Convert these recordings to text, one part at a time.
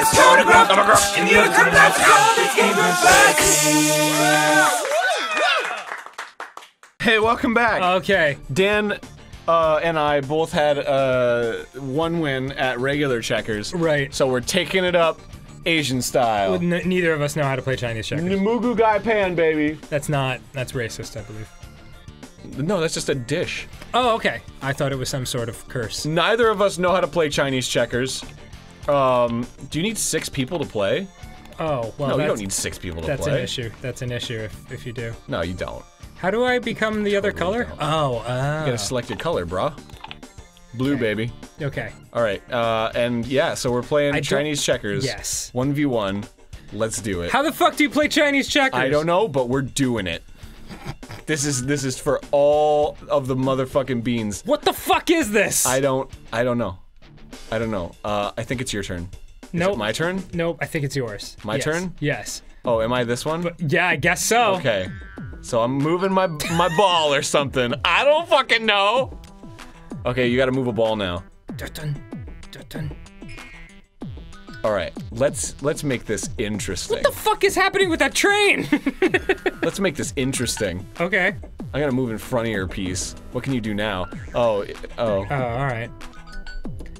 let's go to Grumps. I'm a Grumps. And you're a Grumps. Let's go. This Game Grumps back. Hey, welcome back. Okay. Dan and I both had one win at regular checkers. Right. So we're taking it up Asian style. Well, neither of us know how to play Chinese checkers. Mugu Gai Pan, baby. That's not, that's racist, I believe. No, that's just a dish. Oh, okay. I thought it was some sort of curse. Neither of us know how to play Chinese checkers. Do you need 6 people to play? Oh, well, no, you don't need 6 people to play. That's an issue. That's an issue if you do. No, you don't. How do I become the other color? Don't. Oh, you gotta select your color, brah. Blue, okay. Baby. Okay. Alright, and yeah, so we're playing Chinese checkers. Yes. 1v1. Let's do it. How the fuck do you play Chinese checkers? I don't know, but we're doing it. This is for all of the motherfucking beans. What the fuck is this? I don't know. I don't know. I think it's your turn. Nope. Is it my turn? Nope, I think it's yours. My turn? Yes. Oh, am I this one? But, yeah, I guess so. Okay. So I'm moving my ball or something. I don't fucking know. Okay, you gotta move a ball now. Alright, let's make this interesting. What the fuck is happening with that train? Let's make this interesting. Okay. I'm gonna move in front of your piece. What can you do now? Oh. Oh, alright.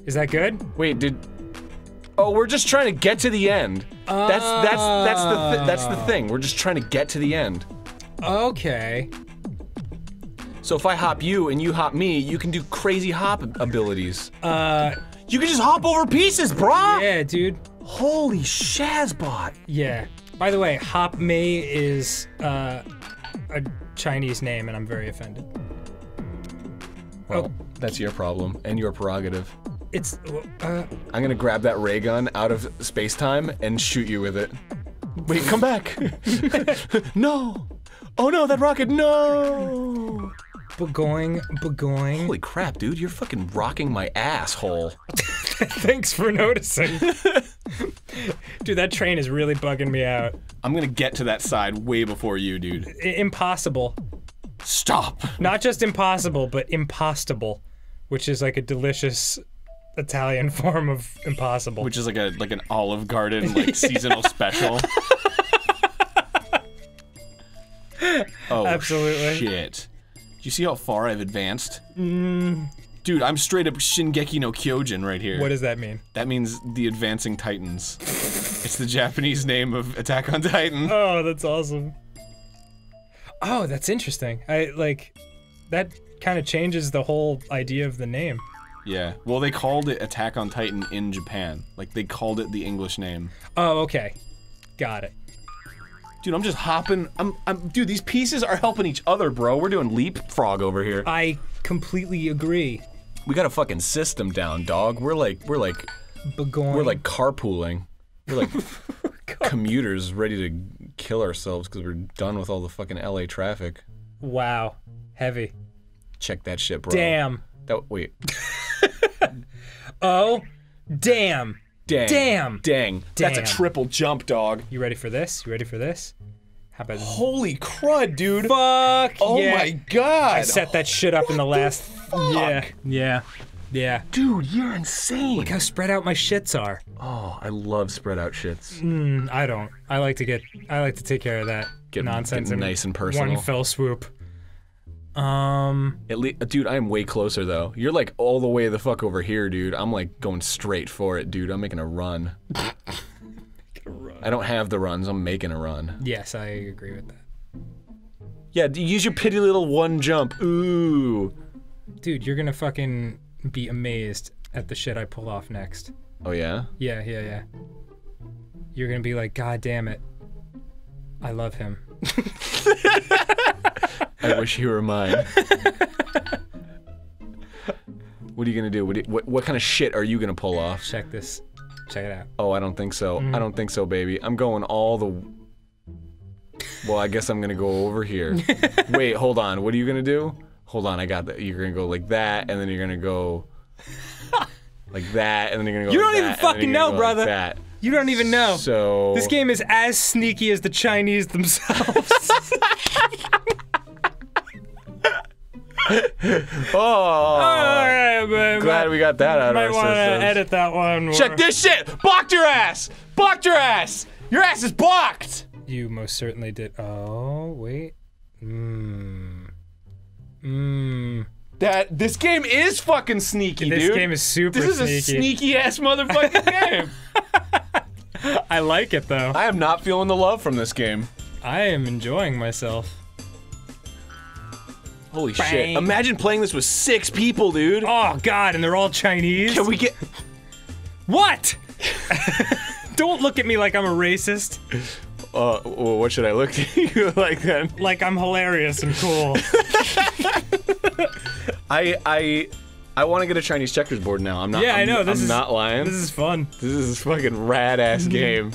Is that good? Wait, oh, we're just trying to get to the end. That's the thing. We're just trying to get to the end. Okay. So if I hop you and you hop me, you can do crazy hop abilities. You can just hop over pieces, brah! Yeah, dude. Holy shazbot. Yeah. By the way, Hop Mei is a Chinese name, and I'm very offended. Well, that's your problem and your prerogative. It's. I'm gonna grab that ray gun out of space time and shoot you with it. Wait, come back! No! Oh no, that rocket! No! Bagoing. Holy crap, dude, you're fucking rocking my asshole. Thanks for noticing. Dude, that train is really bugging me out. I'm gonna get to that side way before you, dude. Impossible. Stop! Not just impossible, but impostable, which is like a delicious Italian form of impossible. Which is like an Olive Garden, like, seasonal special. Oh, absolutely. Shit. Do you see how far I've advanced? Dude, I'm straight up Shingeki no Kyojin right here. What does that mean? That means the Advancing Titans. It's the Japanese name of Attack on Titan. Oh, that's awesome. Oh, that's interesting. That kind of changes the whole idea of the name. Yeah. Well, they called it Attack on Titan in Japan. Like, they called it the English name. Oh, okay. Got it. Dude, I'm just hopping. Dude, these pieces are helping each other, bro. We're doing leapfrog over here. I completely agree. We got a fucking system down, dog. We're like. Begone. We're like carpooling. We're like commuters ready to kill ourselves because we're done with all the fucking LA traffic. Wow, heavy. Check that shit, bro. Damn. Wait. Oh, damn. Dang. That's a triple jump, dog. You ready for this? You ready for this? How about this? Holy crud, dude. Fuck. Oh yeah. My god. I set that shit up in the last. Fuck? Yeah. Dude, you're insane. Look how spread out my shits are. Oh, I love spread out shits. I don't. I like to take care of that nonsense. Get nice and personal. One fell swoop. At least, dude, I am way closer though. You're like all the way the fuck over here, dude. I'm like going straight for it, dude. I'm making a run. I don't have the runs. I'm making a run. Yes, I agree with that. Yeah, use your pity little one jump. Ooh, dude, you're gonna fucking be amazed at the shit I pull off next. Oh yeah? Yeah. You're gonna be like, God damn it, I love him. I wish he were mine. What are you gonna do? What kind of shit are you gonna pull off? Check this. Check it out. Oh, I don't think so. I don't think so, baby. I'm going all the... Well, I guess I'm gonna go over here. Wait, hold on. What are you gonna do? Hold on, I got that. You're gonna go like that, and then you're gonna go... like that, and then you're gonna go like that. You don't even fucking know, brother. Like that. You don't even know. So... This game is as sneaky as the Chinese themselves. All right, glad we got that out of our systems. Might want to edit that one. Check this shit! Blocked your ass! Blocked your ass! Your ass is blocked! You most certainly did. Oh, wait. This game is fucking sneaky, dude. This game is super sneaky. This is a sneaky ass motherfucking game. I like it though. I am not feeling the love from this game. I am enjoying myself. Holy shit. Imagine playing this with 6 people, dude. Oh god, and they're all Chinese. Can we get... What? Don't look at me like I'm a racist. What should I look at you like then? Like I'm hilarious and cool. I want to get a Chinese checkers board now. I'm not. Yeah, I know. I'm not lying. This is fun. This is a fucking rad ass game.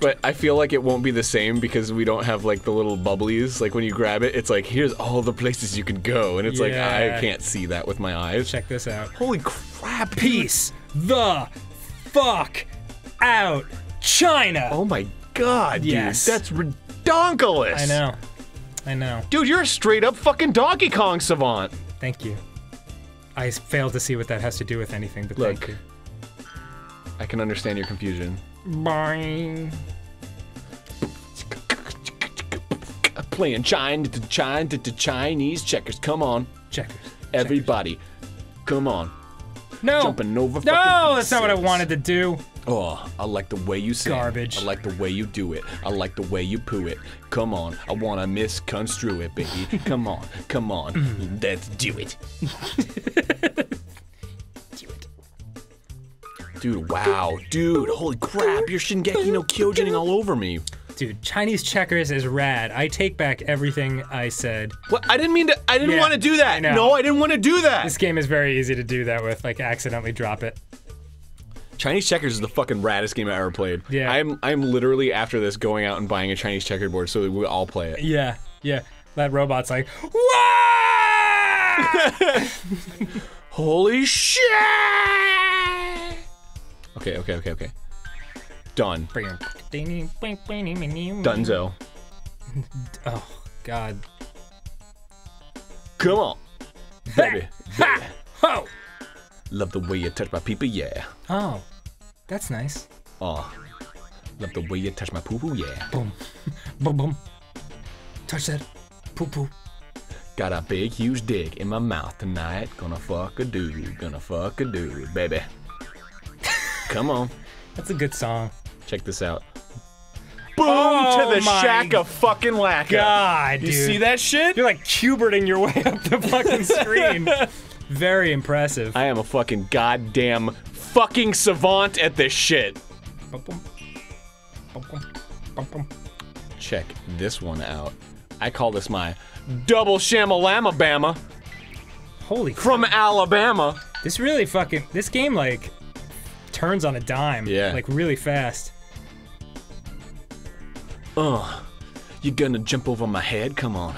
But I feel like it won't be the same because we don't have like the little bubblies. Like when you grab it, it's like here's all the places you can go, and it's like I can't see that with my eyes. Check this out. Holy crap! Peace the fuck out, China. Oh my god, yes, dude, that's redonkulous. I know. I know. Dude, you're a straight up fucking Donkey Kong savant! Thank you. I failed to see what that has to do with anything, but look, thank you. I can understand your confusion. Boing. Playing Chinese checkers, come on. Checkers. Everybody, checkers. Come on. No! Jumping over fucking no, that's not what I wanted to do. Oh, I like the way you say garbage. I like the way you do it. I like the way you poo it. Come on, I wanna misconstrue it, baby. Come on, come on, let's do it. Do it. Dude, wow, dude, holy crap, you're Shingeki no Kyojin all over me. Dude, Chinese checkers is rad. I take back everything I said. What? I didn't mean to, I didn't want to do that. I know. No, I didn't want to do that. This game is very easy to do that with, like accidentally drop it. Chinese checkers is the fucking raddest game I ever played. Yeah. I'm literally after this going out and buying a Chinese checkerboard so that we all play it. Yeah, yeah. That robot's like, "What?" Holy shit! Okay, okay, okay, okay. Done. Dunzo. Oh god. Come on, baby. Ha! Ho! Love the way you touch my peepee, yeah. Oh, that's nice. Oh, love the way you touch my poo poo, yeah. Boom, boom, boom. Touch that poo poo. Got a big, huge dick in my mouth tonight. Gonna fuck a dude, baby. Come on. That's a good song. Check this out. Boom to the shack of fucking lacka. God, dude. You see that shit? You're like Cuberting your way up the fucking screen. Very impressive. I am a fucking goddamn fucking savant at this shit. Check this one out. I call this my double shamalama-bama. Holy crap. From Alabama. This really fucking, this game like turns on a dime. Yeah. Like really fast. You gonna jump over my head? Come on.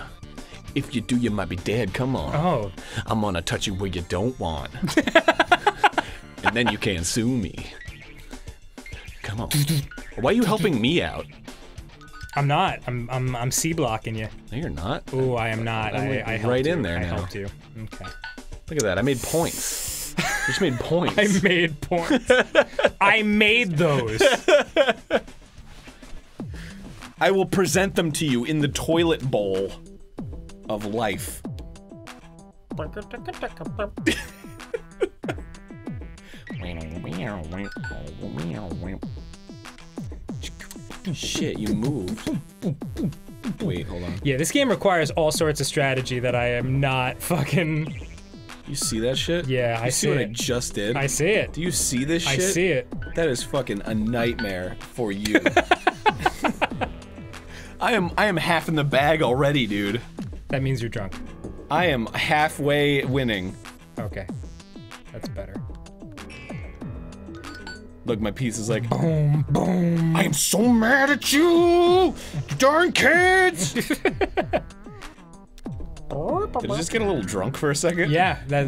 If you do, you might be dead. Come on. Oh. I'm gonna touch you where you don't want. And then you can't sue me. Come on. Why are you helping me out? I'm not. I'm C-blocking you. No, you're not. Oh, I am not. I helped right you. In there now. I helped you. Okay. Look at that. I made points. I just made points. I made points. I made those. I will present them to you in the toilet bowl. Of life. Shit, you moved. Wait, hold on. Yeah, this game requires all sorts of strategy that I am not fucking... You see that shit? Yeah, I see it. You see what I just did? I see it. Do you see this shit? I see it. That is fucking a nightmare for you. I am half in the bag already, dude. That means you're drunk. I am halfway winning. Okay. That's better. Look, my piece is like, boom, boom. I am so mad at you! Darn kids! Did I just get a little drunk for a second? Yeah. That...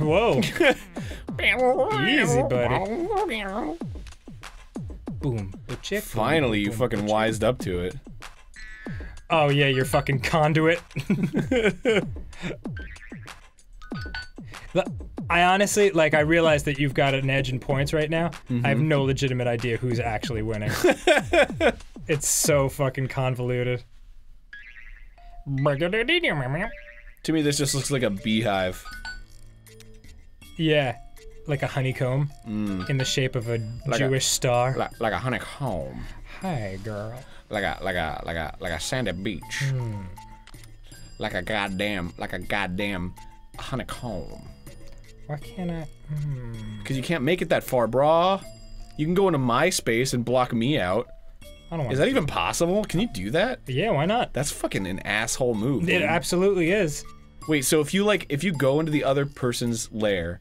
Whoa. Easy, buddy. Boom. chick. Finally, you fucking wised up to it. Oh yeah, you're fucking conduit. I honestly, like, I realize that you've got an edge in points right now. Mm-hmm. I have no legitimate idea who's actually winning. It's so fucking convoluted. To me, this just looks like a beehive. Yeah, like a honeycomb in the shape of a Jewish star. Like a honeycomb. Hey, girl. Like a sandy beach. Mm. Like a goddamn honeycomb. Why can't I? Because you can't make it that far, brah. You can go into my space and block me out. I don't want. Is that even possible? Can you do that? Yeah, why not? That's fucking an asshole move. It absolutely is. Wait, so if you if you go into the other person's lair,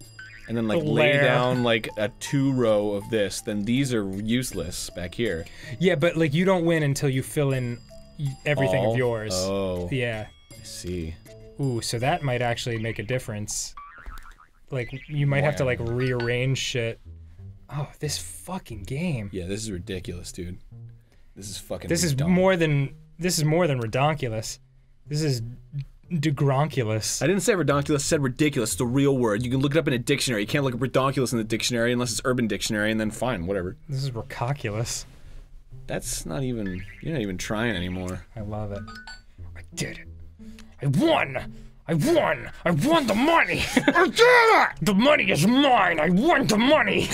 and then lay down a 2-row of this, then these are useless back here. Yeah, but like you don't win until you fill in everything of yours. Oh. Yeah. I see. Ooh, so that might actually make a difference. Like, you might have to, like, rearrange shit. Oh, this fucking game. Yeah, this is ridiculous, dude. This is fucking this is more than redonkulous. This is degronkulous. I didn't say redonkulous, I said ridiculous. It's the real word. You can look it up in a dictionary. You can't look up redonkulous in the dictionary unless it's Urban Dictionary, and then fine, whatever. This is ridiculous. That's not even... You're not even trying anymore. I love it. I did it. I won! I won! I won the money! I did it! The money is mine! I won the money!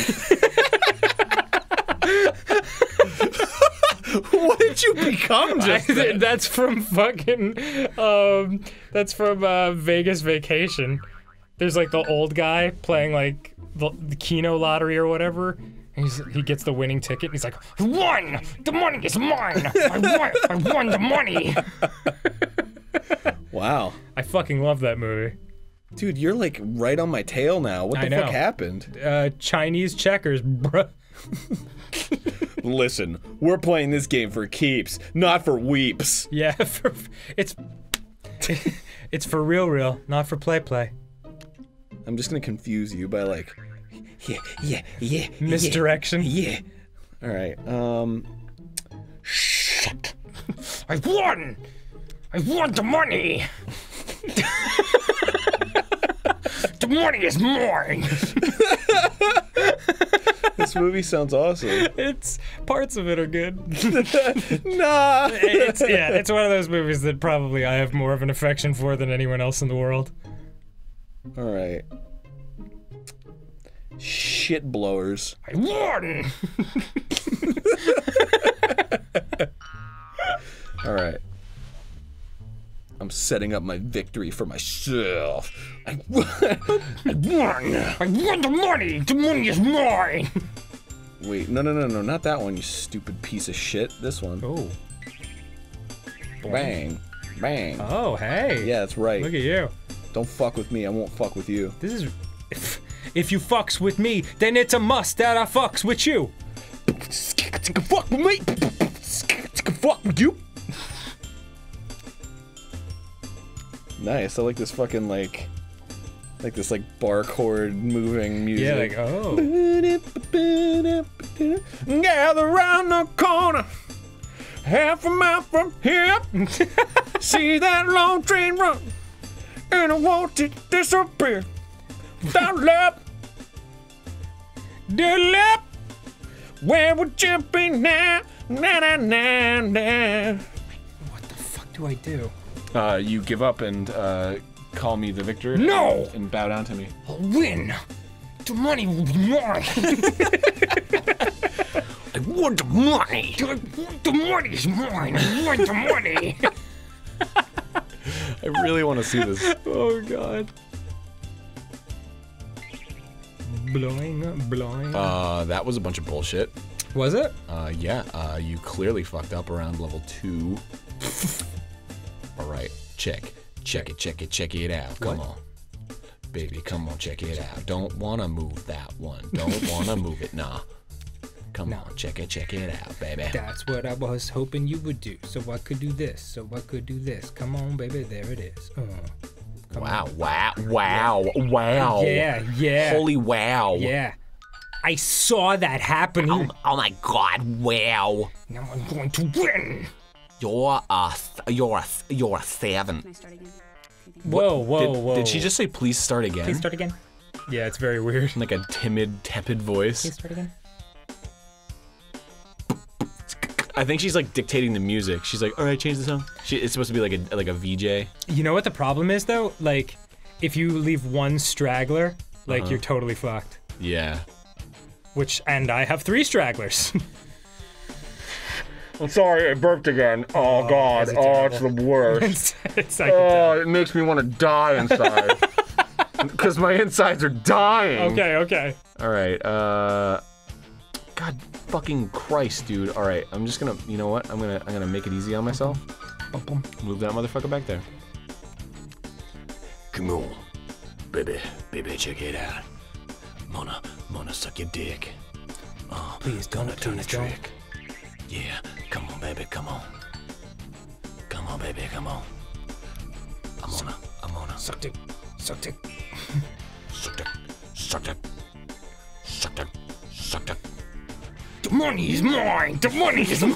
What did you become, just then? That's from fucking, that's from, Vegas Vacation. There's, like, the old guy playing, like, the Keno lottery or whatever. He gets the winning ticket, and he's like, I won! The money is mine! I won the money! Wow. I fucking love that movie. Dude, you're like right on my tail now. What the fuck happened? Chinese checkers, bruh. Listen, we're playing this game for keeps, not for weeps. Yeah, it's for real, not for play. I'm just gonna confuse you by like, yeah. Misdirection. Yeah. All right. Shit. I won. I want the money! The money is mine! This movie sounds awesome. It's... parts of it are good. Nah! It's one of those movies that probably I have more of an affection for than anyone else in the world. Alright. Shit blowers. I won! Alright. I'm setting up my victory for myself. I won the money is mine! Wait, no, not that one, you stupid piece of shit. This one. Oh. Bang. Bang. Oh, hey. Yeah, that's right. Look at you. Don't fuck with me, I won't fuck with you. This is... If you fucks with me, then it's a must that I fucks with you! Fuck with me! Fuck with you! Nice, I like this fucking like this bar chord moving music. Yeah, like gather round the corner, half a mile from here. See that long train run, and I want it disappear. Down lap, down lap, where we're jumping now, na-na-na-na. What the fuck do I do? You give up and, call me the victor. No! And bow down to me. I'll win! The money will be mine! I want the money! The money is mine! I want the money! I really want to see this. Oh, God. Blowing. That was a bunch of bullshit. Was it? Yeah. You clearly fucked up around level 2. Alright, check it out. Come on. Baby, come on, check it out. Don't wanna move that one. Don't wanna move it, nah. Come on, check it out, baby. That's what I was hoping you would do. So I could do this, Come on, baby, there it is. Wow, wow, wow, wow. Yeah, yeah. Holy wow. Yeah. I saw that happening. Oh my god, wow. Now I'm going to win. You're a seven. Can I start again? Whoa. Did she just say please start again? Please start again. Yeah, it's very weird. Like a timid, tepid voice. Please start again. I think she's like dictating the music. She's like, all right, change the song. It's supposed to be like a VJ. You know what the problem is though? Like, if you leave one straggler, like you're totally fucked. Yeah. And I have 3 stragglers. I'm sorry, I burped again. Oh god, it's the worst. It makes me want to die inside. Because my insides are dying. Okay. All right, God fucking Christ, dude. All right, I'm just gonna, you know what? I'm gonna make it easy on myself. Move that motherfucker back there. Come on, baby, baby, check it out. Mona, suck your dick. Oh, please don't turn a trick. Yeah, come on, baby, come on. Come on, baby, come on. I'm on. Suck dick. The money is mine! The money is mine!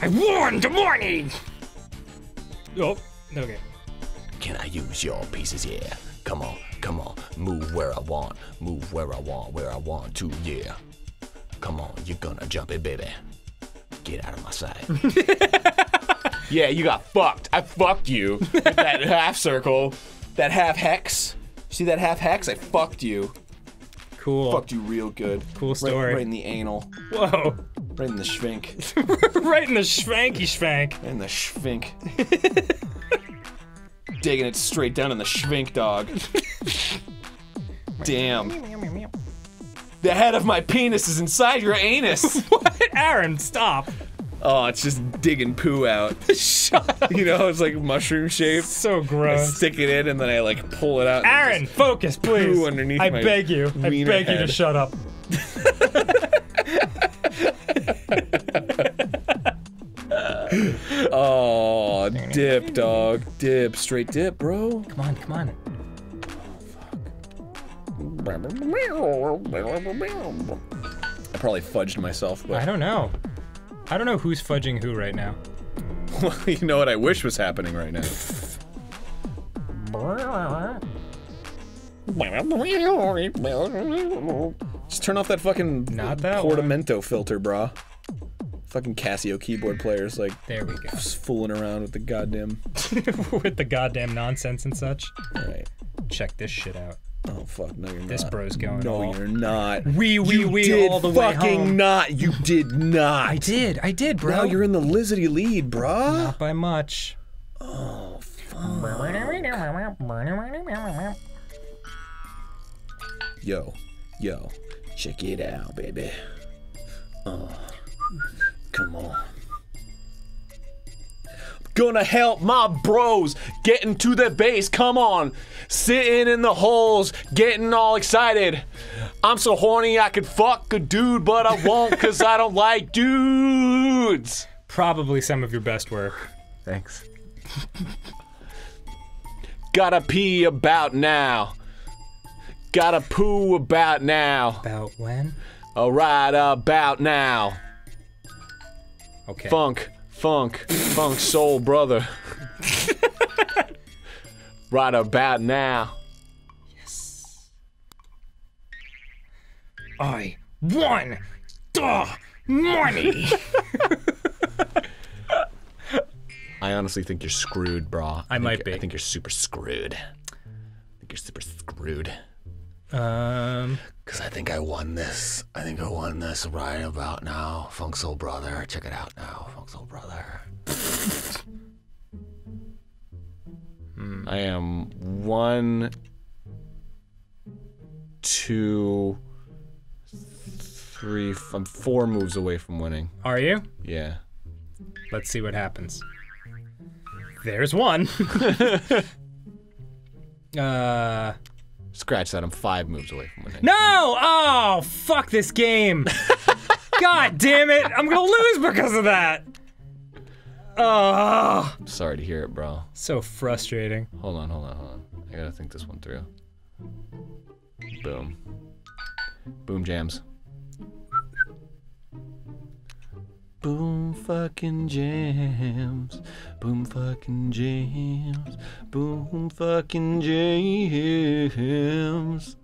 I won the money! Oh, okay. Can I use your pieces? Yeah. Come on. Move where I want. Move where I want to, yeah. Come on, you're gonna jump it, baby. Get out of my sight. Yeah, you got fucked. I fucked you with that half circle, that half hex. See that half hex? I fucked you. Cool. Fucked you real good. Cool story. Right in the anal. Whoa. Right in the schvink. Right in the schvanky schvank. Right in the schvink. Digging it straight down in the schvink, dog. Damn. The head of my penis is inside your anus! What? Aaron, stop! Oh, it's just digging poo out. Shut up! You know, it's like mushroom shaped. So gross. I stick it in and then I like pull it out. Aaron, focus, please! Poo underneath my I beg you to shut up. Oh, dip, dog. Dip. Straight dip, bro. Come on. I probably fudged myself, but... I don't know who's fudging who right now. Well, you know what I wish was happening right now. Just turn off that fucking portamento filter, brah. Fucking Casio keyboard players, like... There we go. Just fooling around with the goddamn... with the goddamn nonsense and such. Alright. Check this shit out. Oh fuck! No, you're not. This bro's going. No, you're not. We all the way home. You did fucking not. You did not. I did, bro. Now you're in the lizardy lead, bro. Not by much. Oh fuck. Yo, check it out, baby. Oh, come on. Gonna help my bros getting to the base, come on. Sitting in the holes, getting all excited. I'm so horny I could fuck a dude, but I won't cause I don't like dudes. Probably some of your best work. Thanks. Gotta pee about now. Gotta poo about now. About when? Alright, about now. Okay. Funk, soul brother. Right about now. Yes. I won the money. I honestly think you're screwed, brah. I might be. I think you're super screwed. Cause I think I won this. Right about now. Funk Soul Brother. Check it out now. Funk Soul Brother. I am 1, 2, 3, I'm 4 moves away from winning. Are you? Yeah. Let's see what happens. There's one. Scratch that, I'm 5 moves away from winning. No! Oh, fuck this game. God damn it, I'm gonna lose because of that. Oh. I'm sorry to hear it, bro. So frustrating. Hold on. I gotta think this one through. Boom. Boom jams. Boom fucking jams. Boom fucking jams. Boom fucking jams. Boom fucking jams.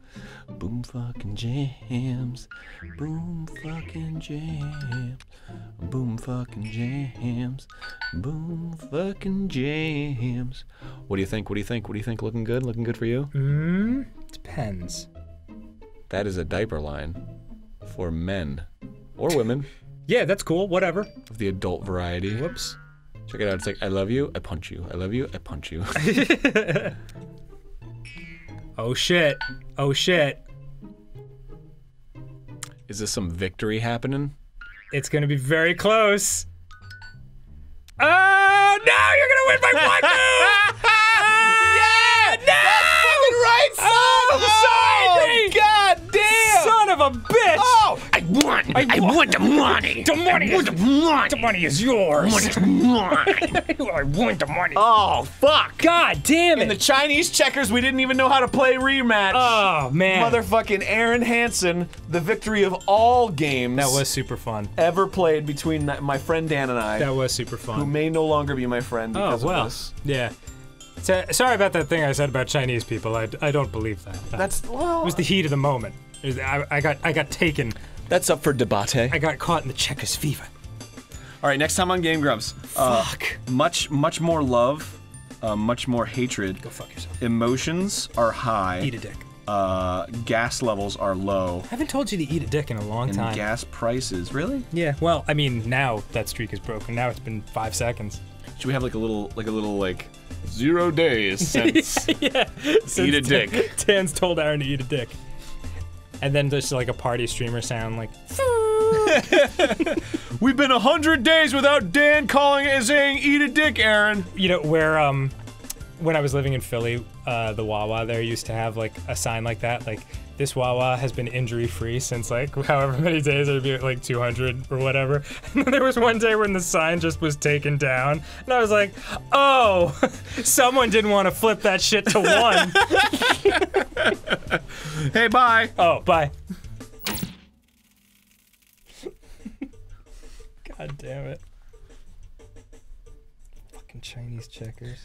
Boom fucking jams. Boom fucking jams. Boom fucking jams. What do you think? What do you think? What do you think? Looking good? Looking good for you? Depends. That is a diaper line for men or women. Yeah, that's cool. Whatever. Of the adult variety. Whoops. Check it out. It's like, I love you, I punch you. I love you, I punch you. Oh shit. Oh shit. Is this some victory happening? It's gonna be very close. Oh no! You're gonna win by one move! Yeah! No! That's fucking right, son! Oh, god damn! Son of a bitch! Oh! I want the money! The money! The money is yours! The money is mine! I want the money! Oh, fuck! God damn it! In the Chinese checkers, we didn't even know how to play rematch! Oh, man. Motherfucking Aaron Hansen, the victory of all games. That was super fun. Ever played between my friend Dan and I. That was super fun. Who may no longer be my friend because of this. Yeah. Sorry about that thing I said about Chinese people. I don't believe that. Well, it was the heat of the moment. I got taken. That's up for debate. I got caught in the checkers fever. All right, next time on Game Grumps. Fuck. Much more love, much more hatred. Go fuck yourself. Emotions are high. Eat a dick. Gas levels are low. I haven't told you to eat a dick in a long time. And gas prices, really? Yeah. Well, I mean, now that streak is broken. Now it's been 5 seconds. Should we have like a little, like 0 days since? Yeah. Since eat a dick. Dan's told Aaron to eat a dick. And then there's like a party streamer sound like We've been 100 days without Dan calling and saying eat a dick, Aaron. You know, where when I was living in Philly, the Wawa there used to have like a sign like that, like this Wawa has been injury free since like however many days, it would be like 200 or whatever. And then there was one day when the sign just was taken down and I was like, oh, someone didn't want to flip that shit to one. Hey, bye. Oh, bye. God damn it. Fucking Chinese checkers.